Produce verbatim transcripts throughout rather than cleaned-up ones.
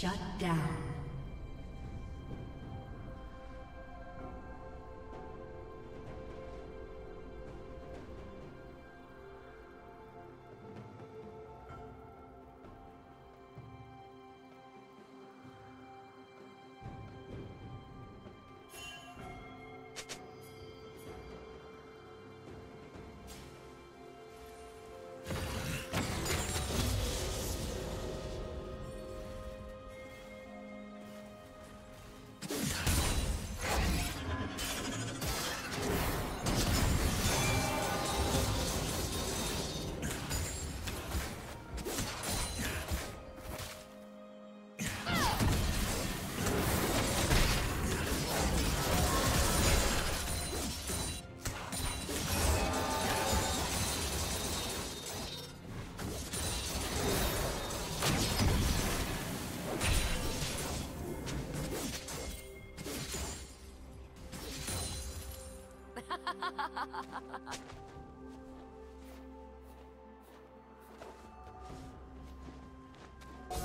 Shut down. You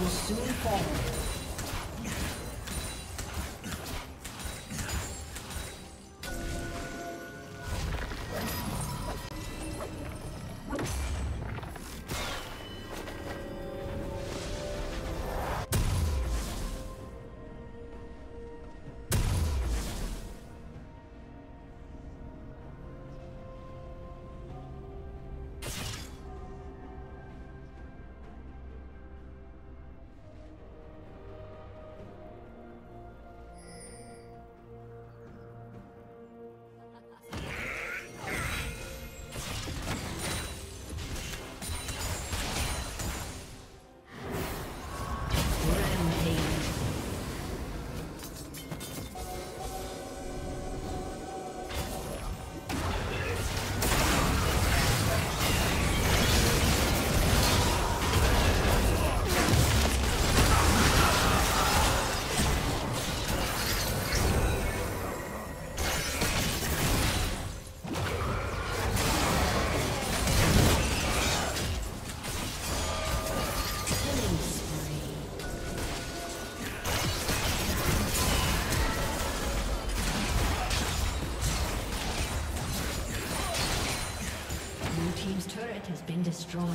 Will soon fall. Destroyed.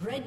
Red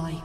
Like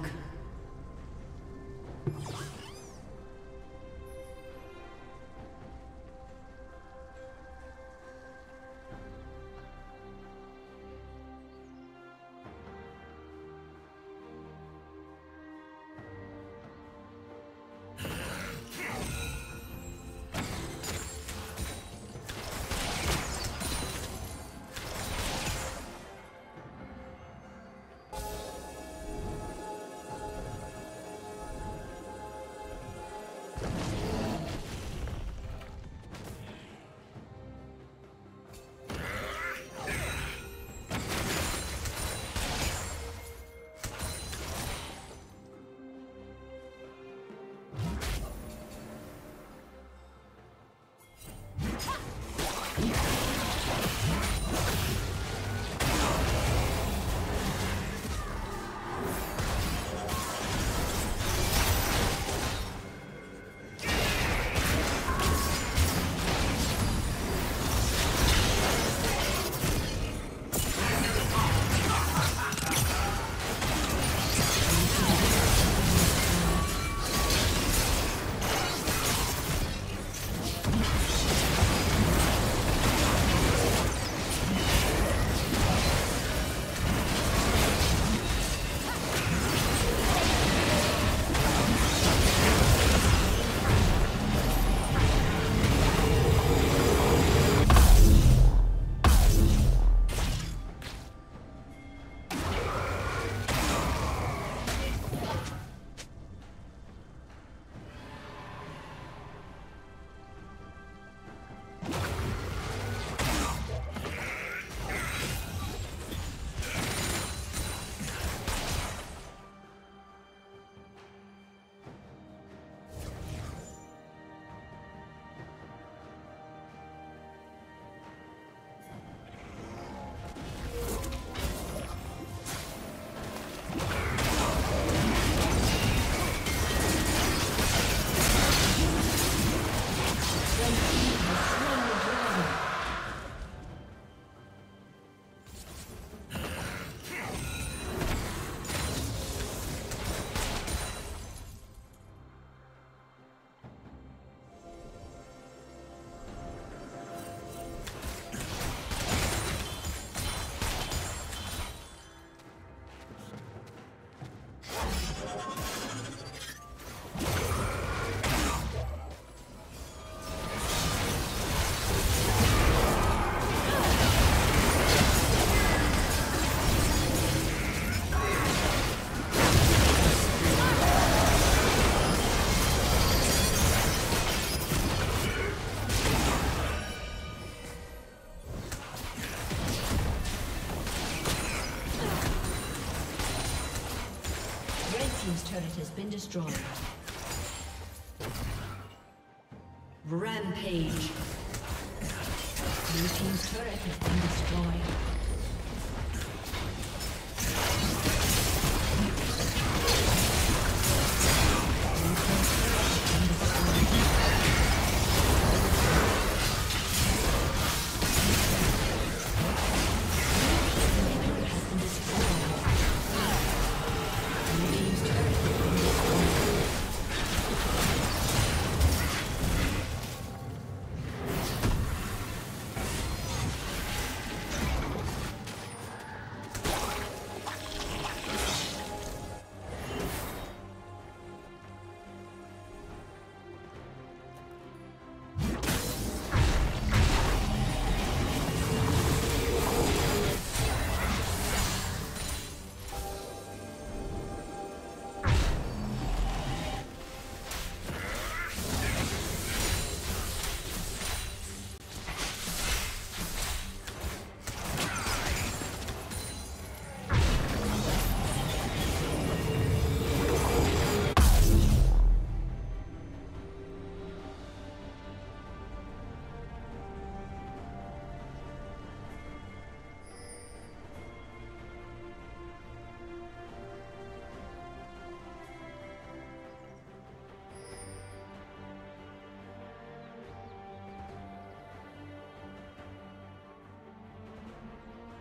team's turret has been destroyed. Rampage. Blue team's turret has been destroyed.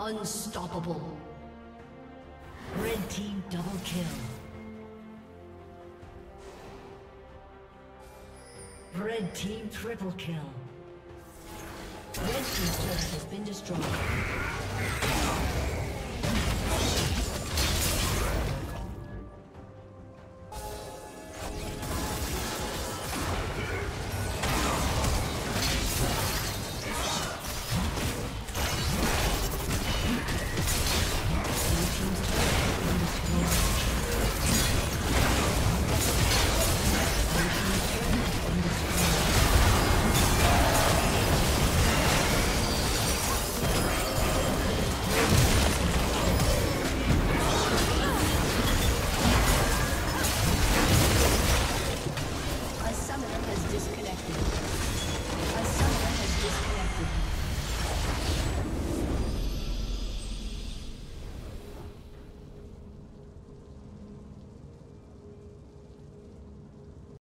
Unstoppable. Red team double kill. Red team triple kill. Red team's turret has been destroyed.